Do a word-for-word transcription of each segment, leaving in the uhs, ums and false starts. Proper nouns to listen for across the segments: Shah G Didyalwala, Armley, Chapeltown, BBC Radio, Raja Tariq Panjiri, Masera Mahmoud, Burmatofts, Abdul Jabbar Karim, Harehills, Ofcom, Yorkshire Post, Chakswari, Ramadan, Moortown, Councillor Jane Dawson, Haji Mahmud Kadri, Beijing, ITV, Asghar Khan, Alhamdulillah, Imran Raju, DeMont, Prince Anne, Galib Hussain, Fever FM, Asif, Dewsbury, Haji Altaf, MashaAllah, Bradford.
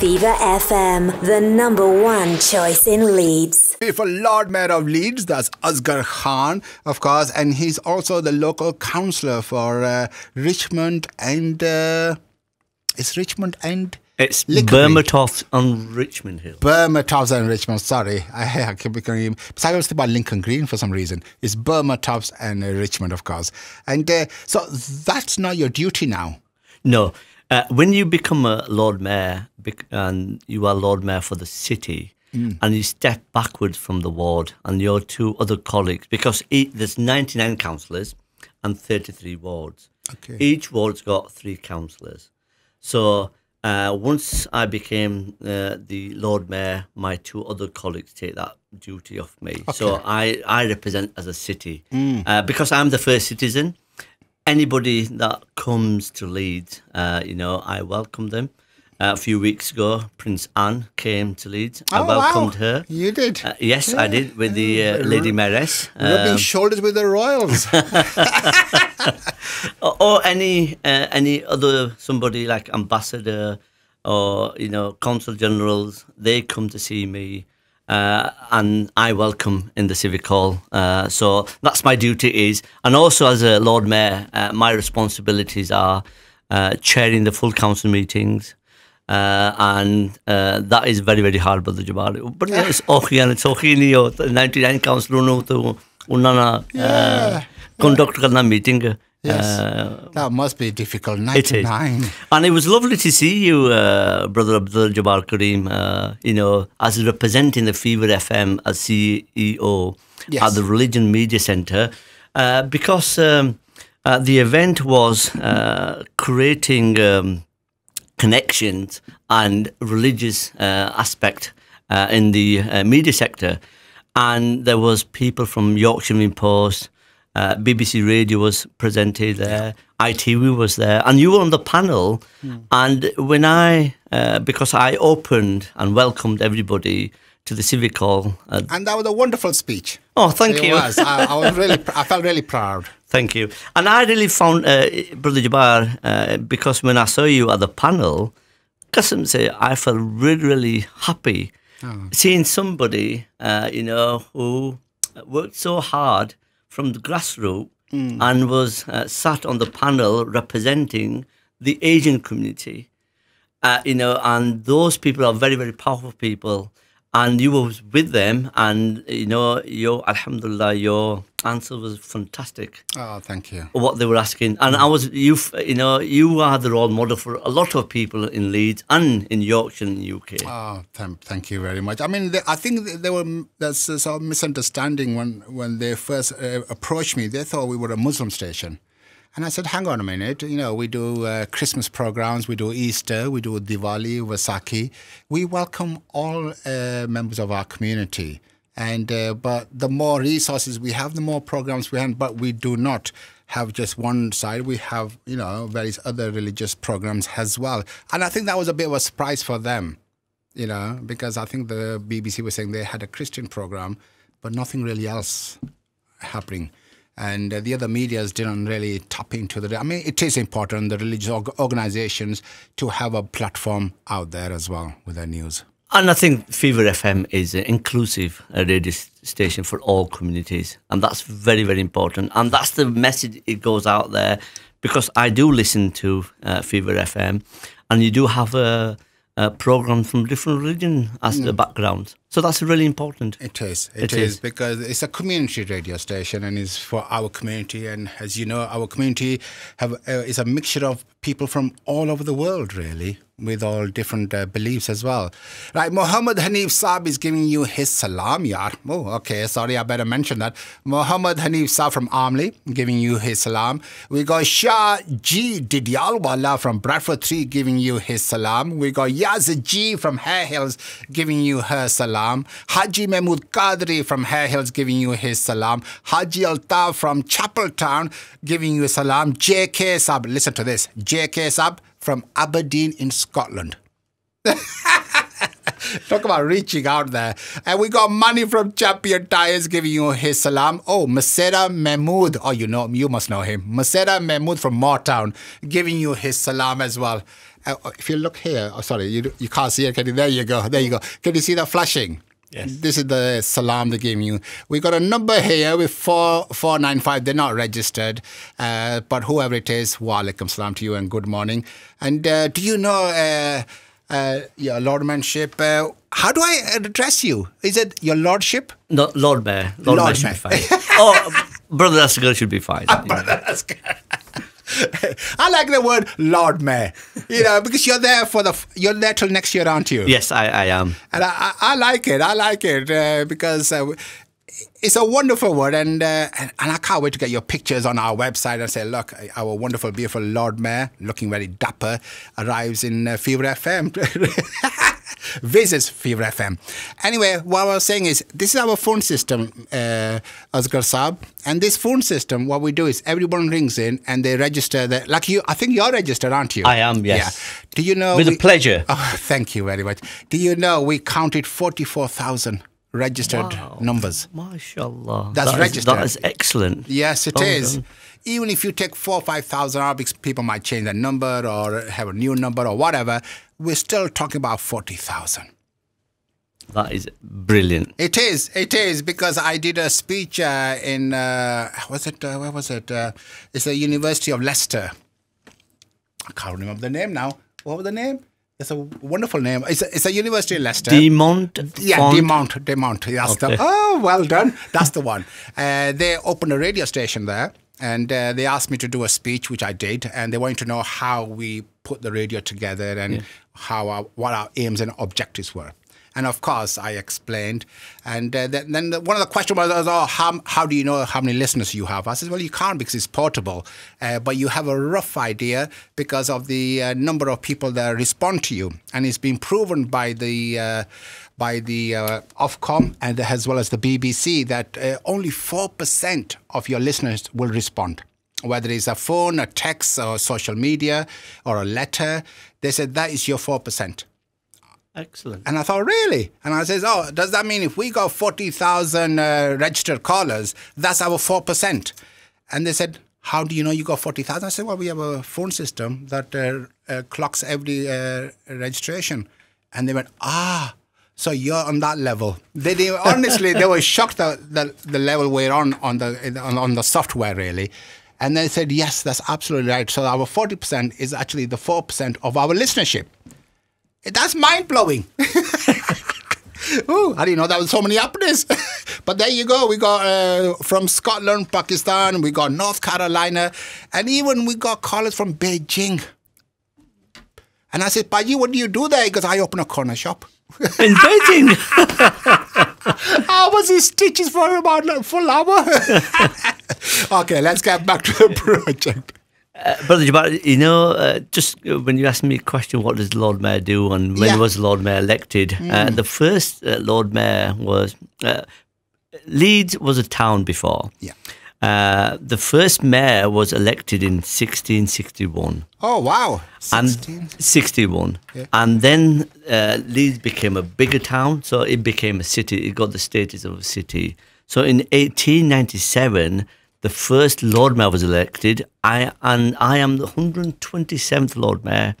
Fever F M, the number one choice in Leeds. For Lord Mayor of Leeds, that's Asghar Khan, of course, and he's also the local councillor for uh, Richmond and... Uh, it's Richmond and... It's Burmatofts on Richmond Hill. Burmatofts and Richmond, sorry. I, I keep becoming... Because I was thinking about Lincoln Green for some reason. It's Burmatofts and uh, Richmond, of course. And uh, so that's not your duty now. No. Uh, when you become a Lord Mayor and you are Lord Mayor for the city mm. and you step backwards from the ward and your two other colleagues, because it, there's ninety-nine councillors and thirty-three wards. Okay. Each ward's got three councillors. So uh, once I became uh, the Lord Mayor, my two other colleagues take that duty off me. Okay. So I, I represent as a city mm. uh, because I'm the first citizen. Anybody that comes to Leeds, uh, you know, I welcome them. Uh, a few weeks ago, Prince Anne came to Leeds. I oh, welcomed wow. her. You did? Uh, yes, yeah. I did, with the uh, Lady Mayoress. Rubbing um, shoulders with the royals. or, or any uh, any other, somebody like ambassador or, you know, consul generals, they come to see me. Uh, and I welcome in the Civic Hall. Uh, so that's my duty is. And also as a Lord Mayor, uh, my responsibilities are uh, chairing the full council meetings. Uh, and uh, that is very, very hard, Brother Jabbar. But it's okay and it's okay. ninety-nine councillors know to conduct a meeting. Yes, uh, that must be difficult, ninety-nine. It and it was lovely to see you, uh, Brother Abdul Jabbar Karim, uh, you know, as representing the Fever F M as C E O yes. at the Religion Media Centre, uh, because um, uh, the event was uh, creating um, connections and religious uh, aspect uh, in the uh, media sector. And there was people from Yorkshire Post, Uh, B B C Radio was presented there, I T V was there, and you were on the panel. Mm. And when I, uh, because I opened and welcomed everybody to the Civic Hall. Uh, and that was a wonderful speech. Oh, thank it you. It was. I, I, was really, I felt really proud. Thank you. And I really found, uh, Brother Jabbar, uh, because when I saw you at the panel, Qasim said, I felt really, really happy oh. seeing somebody, uh, you know, who worked so hard from the grassroots mm. and was uh, sat on the panel representing the Asian community. Uh, you know, and those people are very, very powerful people. And you were with them and, you know, your, alhamdulillah, your answer was fantastic. Oh, thank you. What they were asking. And mm. I was, you you know, you are the role model for a lot of people in Leeds and in Yorkshire and U K. Oh, th thank you very much. I mean, they, I think there were, that's a sort of misunderstanding when, when they first uh, approached me. They thought we were a Muslim station. And I said, hang on a minute, you know, we do uh, Christmas programs, we do Easter, we do Diwali, Vaisakhi. We welcome all uh, members of our community. And uh, but the more resources we have, the more programs we have, but we do not have just one side. We have, you know, various other religious programs as well. And I think that was a bit of a surprise for them, you know, because I think the B B C was saying they had a Christian program, but nothing really else happening. And the other medias didn't really tap into the... I mean, it is important, the religious organisations, to have a platform out there as well with their news. And I think Fever F M is an inclusive radio station for all communities. And that's very, very important. And that's the message it goes out there. Because I do listen to uh, Fever F M. And you do have a... Uh, program from different religion as mm. the background. So that's really important. It is. It, it is, is because it's a community radio station and it's for our community. And as you know, our community have uh, is a mixture of people from all over the world, really, with all different uh, beliefs as well. Right, Muhammad Hanif Saab is giving you his salam, yaar. Oh, okay, sorry, I better mention that. Muhammad Hanif Saab from Armley giving you his salam. We got Shah G Didyalwala from Bradford three giving you his salam. We got Yaz G from Harehills giving you her salam. Haji Mahmud Kadri from Harehills giving you his salam. Haji Altaf from Chapeltown giving you a salam. J K Saab, listen to this. J K Saab from Aberdeen in Scotland. Talk about reaching out there. And we got Money from Champion Tires giving you his salam. Oh, Masera Mahmoud. Oh, you know, you must know him. Masera Mahmoud from Moortown giving you his salam as well. uh, if you look here, oh, sorry, you, you can't see it. Can you, there you go. There you go. Can you see that flashing? Yes. This is the salam they gave you. We got a number here with four four nine five. They're not registered, uh, but whoever it is, wa alaikum salam to you and good morning. And uh, do you know uh, uh, your lordmanship? Uh, how do I address you? Is it your lordship? No, Lord Mayor. Lord, Lord Mayor. Oh, Brother Asghar should be fine. Uh, Brother Asghar. I like the word Lord Mayor, you know, because you're there for the, you're there till next year, aren't you? Yes, I, I am. And I, I, I like it, I like it, uh, because uh, it's a wonderful word, and, uh, and and I can't wait to get your pictures on our website and say, look, our wonderful, beautiful Lord Mayor, looking very dapper, arrives in uh, Fever F M, visits Fever F M. Anyway, what I was saying is, this is our phone system, uh, Asghar Saab. And this phone system, what we do is everyone rings in and they register. Their, like you, I think you're registered, aren't you? I am, yes. Yeah. Do you know? With we, a pleasure. Oh, thank you very much. Do you know we counted forty-four thousand registered wow. numbers? MashaAllah. That's that registered. Is, that is excellent. Yes, it well is. Done. Even if you take four or five thousand Arabic, people might change their number or have a new number or whatever. We're still talking about forty thousand. That is brilliant. It is. It is, because I did a speech uh, in, uh, was it, uh, where was it? Uh, it's the University of Leicester. I can't remember the name now. What was the name? It's a wonderful name. It's a, it's a University of Leicester. DeMont? Yeah, DeMont. DeMont. That's okay. the, oh, well done. That's the one. Uh, they opened a radio station there. And uh, they asked me to do a speech, which I did. And they wanted to know how we put the radio together and yeah. how our, what our aims and objectives were. And of course, I explained. And uh, then, then one of the questions was, oh, how, how do you know how many listeners you have? I said, well, you can't because it's portable. Uh, but you have a rough idea because of the uh, number of people that respond to you. And it's been proven by the uh, by the uh, Ofcom and as well as the B B C that uh, only four percent of your listeners will respond. Whether it's a phone, a text, or social media, or a letter, they said that is your four percent. Excellent. And I thought, really? And I says, oh, does that mean if we got forty thousand uh, registered callers, that's our four percent? And they said, how do you know you got forty thousand? I said, well, we have a phone system that uh, uh, clocks every uh, registration. And they went, ah, so you're on that level. They, they honestly, they were shocked that the, the level we're on on the on, on the software, really. And they said, yes, that's absolutely right. So our forty percent is actually the four percent of our listenership. That's mind-blowing. I didn't know that was so many operatives. But there you go. We got uh, from Scotland, Pakistan. We got North Carolina. And even we got callers from Beijing. And I said, Paji, what do you do there? Because I open a corner shop. In Beijing? I was in stitches for about a full hour. Okay, let's get back to the project. Uh, Brother Jabbar, you know, uh, just when you asked me a question, what does Lord Mayor do and when yeah. was Lord Mayor elected? Mm. Uh, the first uh, Lord Mayor was, uh, Leeds was a town before. Yeah. Uh, the first mayor was elected in sixteen sixty-one. Oh, wow. sixteen? And sixty-one. Yeah. And then uh, Leeds became a bigger town, so it became a city. It got the status of a city. So in eighteen ninety-seven... the first Lord Mayor was elected, I and I am the one hundred twenty-seventh Lord Mayor.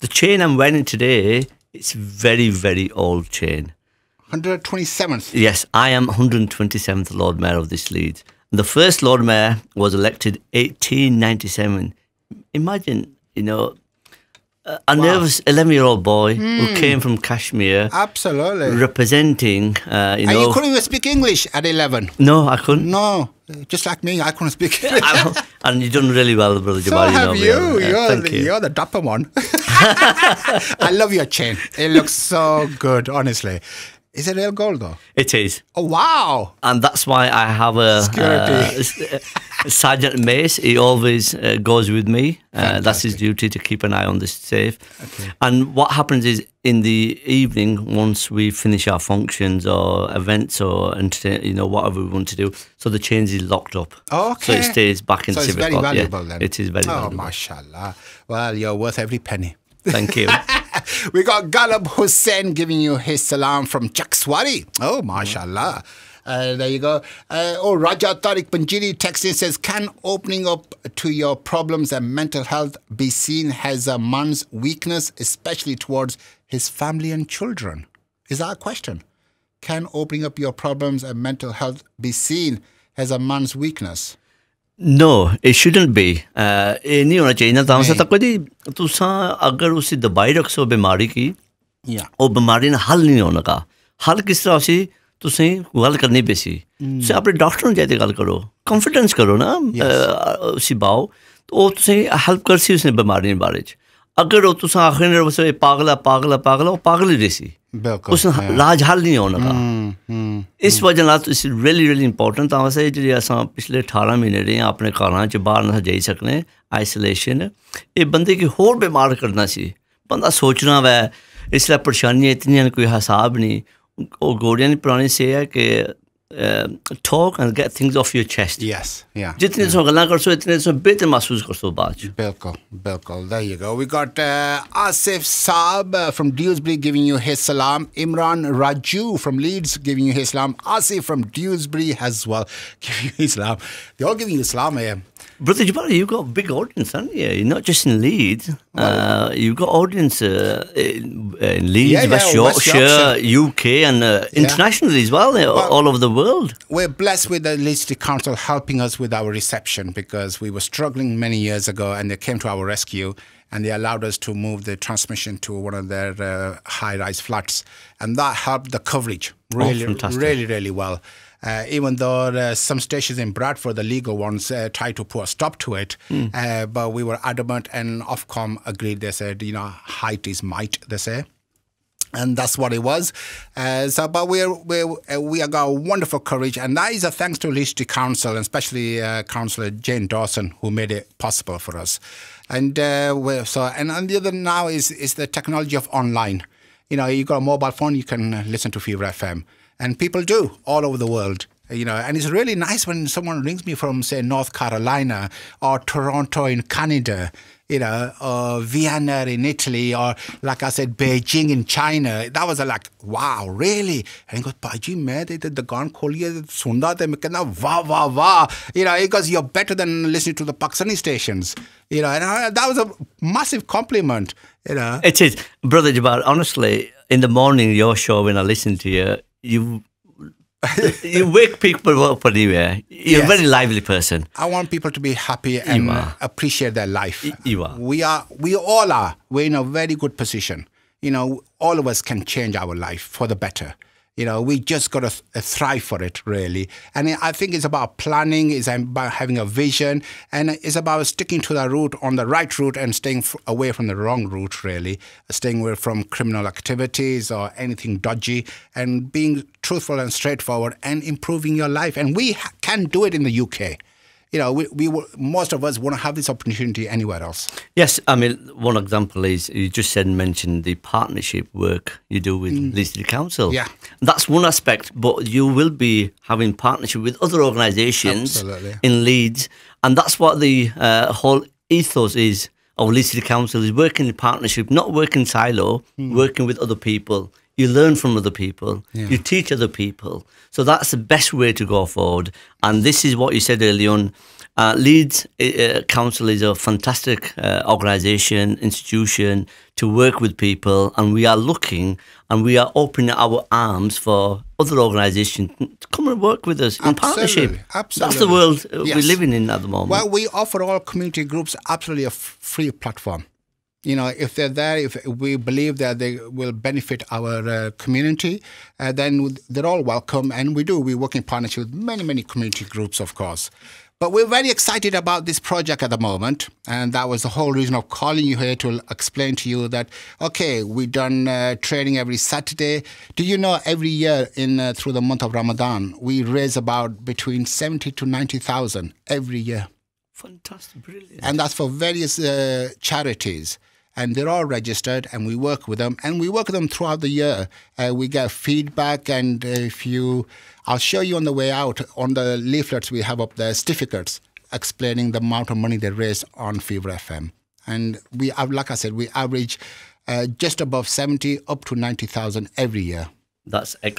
The chain I'm wearing today, it's very, very old chain. one hundred twenty-seventh? Yes, I am one hundred twenty-seventh Lord Mayor of this Leeds. And the first Lord Mayor was elected eighteen ninety-seven. Imagine, you know, a wow. nervous eleven-year-old boy mm. who came from Kashmir. Absolutely. Representing, uh, you know... And you couldn't even speak English at eleven? No, I couldn't. No. Just like me, I couldn't speak English. And you've done really well, Brother Jabbar. So have you. Know, you. Yeah, you're, the, you. you're the dapper one. I love your chain. It looks so good, honestly. Is it real gold, though? It is. Oh, wow. And that's why I have a... Security. Uh, Sergeant Mace. He always uh, goes with me. Uh, that's his duty, to keep an eye on this safe. Okay. And what happens is, in the evening, once we finish our functions or events or entertain, you know, whatever we want to do, so the chain is locked up. Okay. So it stays back in so civic. So it's very valuable, yeah, then. It is very oh, valuable. Oh, mashallah. Well, you're worth every penny. Thank you. We got Galib Hussain giving you his salam from Chakswari. Oh, mashallah. Uh, there you go. Uh, oh, Raja Tariq Panjiri texting says, can opening up to your problems and mental health be seen as a man's weakness, especially towards his family and children? Is that a question? Can opening up your problems and mental health be seen as a man's weakness? No, it shouldn't be. Uh, it नहीं होना चाहिए ना तामसा तक कोई तुसा अगर उसी दबाई रखो बीमारी की या और बीमारी ना हल नहीं होना का हल किस तरह उसी तुसे गल करनी पेसी तो आपने डॉक्टर ने जाते गल करो कॉन्फिडेंस करो ना उसी बाव तो तुसे हेल्प कर सी उसने बीमारी के बारे में अगर वो तुसा आखिर में बस पागला पागला पागला वो पागली रही उसने लाज हाल नहीं होना का इस वजह ना तो इसे रियली रियली इम्पोर्टेंट था वैसे जो ऐसा पिछले अठारह महीने रहे आपने कारण जो बाहर ना जा सकने आइसोलेशन ये बंदे की होर बीमार करना सी बंदा सोचना वै इसलिए परेशानियाँ इतनी हैं कोई हिसाब नहीं वो गोलियाँ नहीं पुरानी से है कि talk and get things off your chest. Yes, yeah. Jitne so galan karso itne so behtar mehsoos karso baad. Bilkul, bilkul. There you go. We got uh, Asif Saab uh, from Dewsbury giving you his salam. Imran Raju from Leeds giving you his salam. Asif from Dewsbury as well giving you his salam. They're all giving you salam. Yeah. Brother Jabbar, you've got a big audience, haven't you? You're not just in Leeds. Oh. Uh, you've got audience uh, in, in Leeds, yeah, West, yeah, Yorkshire, West Yorkshire, U K, and uh, yeah. internationally as well, well, all over the world. We're blessed with the Leeds City Council helping us with our reception because we were struggling many years ago and they came to our rescue and they allowed us to move the transmission to one of their uh, high-rise flats. And that helped the coverage really, oh, really, really well. Uh, even though uh, some stations in Bradford, the legal ones, uh, tried to put a stop to it, mm. uh, but we were adamant and Ofcom agreed. They said, you know, height is might, they say. And that's what it was. Uh, so, but we are, we are, we have got wonderful courage, and that is a thanks to Leeds City Council, and especially uh, Councillor Jane Dawson, who made it possible for us. And uh, so, and, and the other now is is the technology of online. You know, you got a mobile phone, you can listen to Fever F M. And people do all over the world, you know. And it's really nice when someone rings me from, say, North Carolina or Toronto in Canada, you know, or Vienna in Italy or, like I said, Beijing in China. That was like, wow, really? And he goes, Paji, main te dukaan kholi hai, sunda te main kehna, wah, wah, wah. You know, he goes, you're better than listening to the Pakistani stations. You know, and I, that was a massive compliment, you know. It is. Brother Jabbar, honestly, in the morning, your show, when I listen to you, You, you wake people up anywhere. You're yes. a very lively person. I want people to be happy and appreciate their life. You are. We are. We all are. We're in a very good position. You know, all of us can change our life for the better. You know, we just got to th thrive for it, really. And I think it's about planning, it's about having a vision, and it's about sticking to the route, on the right route, and staying f away from the wrong route, really. Staying away from criminal activities or anything dodgy, and being truthful and straightforward, and improving your life. And we ha can do it in the U K. You know, we, we will, most of us won't have this opportunity anywhere else. Yes, I mean, one example is you just said mentioned the partnership work you do with mm. Leeds City Council. Yeah, that's one aspect, but you will be having partnership with other organisations in Leeds, and that's what the uh, whole ethos is of Leeds City Council: is working in partnership, not working silo, mm. working with other people. You learn from other people, yeah. you teach other people. So that's the best way to go forward. And this is what you said earlier on. Uh, Leeds uh, Council is a fantastic uh, organisation, institution to work with people. And we are looking and we are opening our arms for other organisations to come and work with us in absolutely, partnership. Absolutely. That's the world uh, yes. we're living in at the moment. Well, we offer all community groups absolutely a free platform. You know, if they're there, if we believe that they will benefit our uh, community, uh, then they're all welcome. And we do. We work in partnership with many, many community groups, of course. But we're very excited about this project at the moment. And that was the whole reason of calling you here, to explain to you that, okay, we've done uh, training every Saturday. Do you know every year in uh, through the month of Ramadan, we raise about between seventy to ninety thousand every year. Fantastic. Brilliant. And that's for various uh, charities. And they're all registered, and we work with them, and we work with them throughout the year. Uh, we get feedback, and if you, I'll show you on the way out, on the leaflets we have up there, certificates explaining the amount of money they raise on Fever F M. And we, like I said, we average uh, just above seventy up to ninety thousand every year. That's excellent.